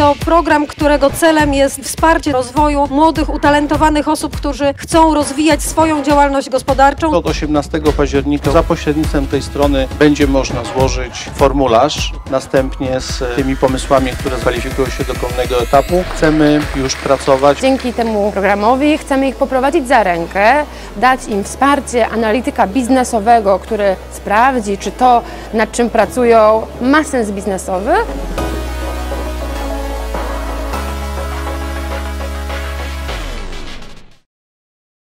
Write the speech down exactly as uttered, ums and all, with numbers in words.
To program, którego celem jest wsparcie rozwoju młodych, utalentowanych osób, którzy chcą rozwijać swoją działalność gospodarczą. Od osiemnastego października za pośrednictwem tej strony będzie można złożyć formularz. Następnie z tymi pomysłami, które kwalifikują się do kolejnego etapu, chcemy już pracować. Dzięki temu programowi chcemy ich poprowadzić za rękę, dać im wsparcie analityka biznesowego, który sprawdzi, czy to, nad czym pracują, ma sens biznesowy.